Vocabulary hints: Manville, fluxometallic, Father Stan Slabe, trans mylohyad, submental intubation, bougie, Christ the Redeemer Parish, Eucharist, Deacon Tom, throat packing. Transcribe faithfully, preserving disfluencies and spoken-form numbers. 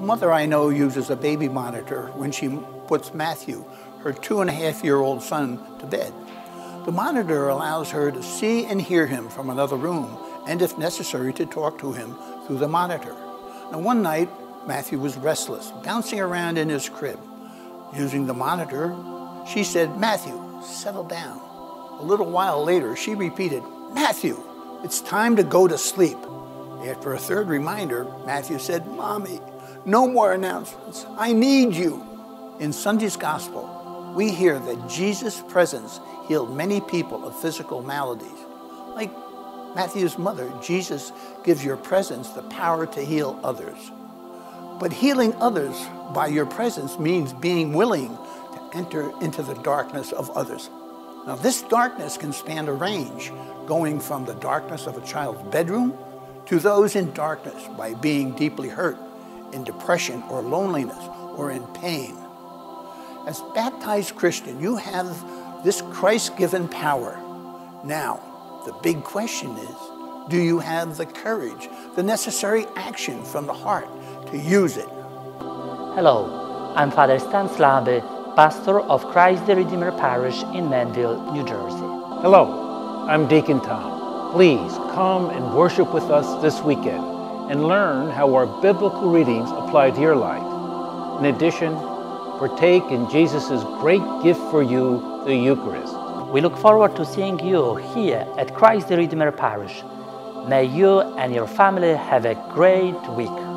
Mother I know uses a baby monitor when she puts Matthew, her two and a half year old son, to bed. The monitor allows her to see and hear him from another room, and if necessary, to talk to him through the monitor. Now one night, Matthew was restless, bouncing around in his crib. Using the monitor, she said, "Matthew, settle down." A little while later, she repeated, "Matthew, it's time to go to sleep." After a third reminder, Matthew said, "Mommy, no more announcements. I need you." In Sunday's gospel, we hear that Jesus' presence healed many people of physical maladies. Like Matthew's mother, Jesus gives your presence the power to heal others. But healing others by your presence means being willing to enter into the darkness of others. Now, this darkness can span a range, going from the darkness of a child's bedroom to those in darkness by being deeply hurt, in depression or loneliness or in pain. As a baptized Christian, you have this Christ-given power. Now, the big question is, do you have the courage, the necessary action from the heart to use it? Hello, I'm Father Stan Slabe, pastor of Christ the Redeemer Parish in Manville, New Jersey. Hello, I'm Deacon Tom. Please come and worship with us this weekend and learn how our biblical readings apply to your life. In addition, partake in Jesus' great gift for you, the Eucharist. We look forward to seeing you here at Christ the Redeemer Parish. May you and your family have a great week.